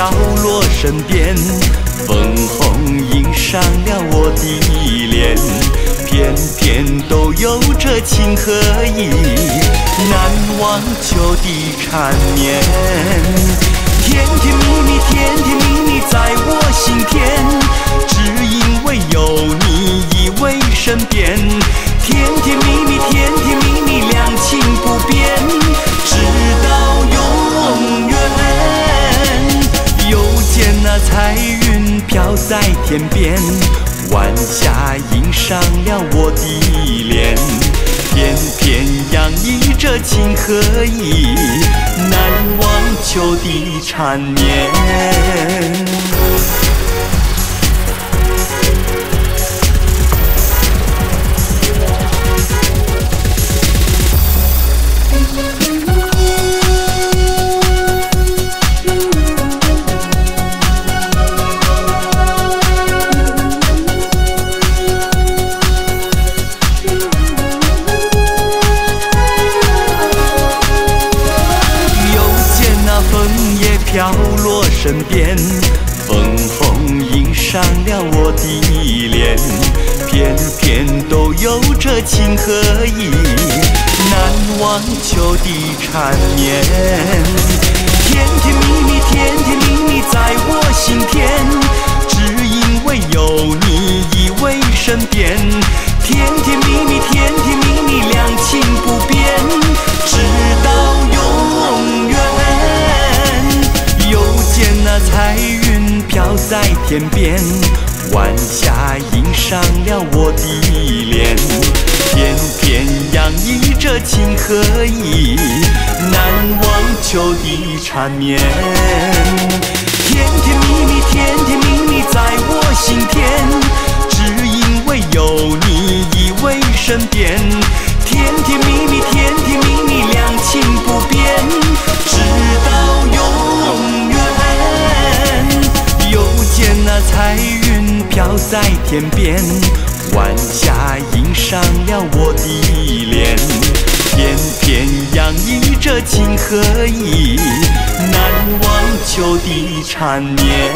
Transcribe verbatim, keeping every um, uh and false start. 飘落身边，粉红映上了我的脸，偏偏都有这情和意，难忘旧地缠绵。甜甜蜜蜜，甜甜蜜蜜在我心田，只因为有你依偎身边。甜甜蜜蜜，甜甜蜜蜜，两情不变，直到永远。 那彩云飘在天边，晚霞映上了我的脸，偏偏洋溢着情和意，难忘旧地缠绵。 飘落身边，粉红映上了我的脸，偏偏都有这情和意，难忘旧地缠绵。甜甜蜜蜜，甜甜蜜蜜在我心田，只因为有你依偎身边。甜甜蜜蜜，甜甜蜜蜜，两情不变，直到永远。 见那彩云飘在天边，晚霞映上了我的脸，偏偏洋溢着情和意，难忘旧地缠绵。甜甜蜜蜜，甜甜蜜蜜在我心田，只因为有你依偎身边。甜甜蜜蜜，甜甜蜜蜜，两情不变，直到永远。 又见那彩云飘在天边，晚霞映上了我的脸，偏偏洋溢着情和意，难忘旧地缠绵。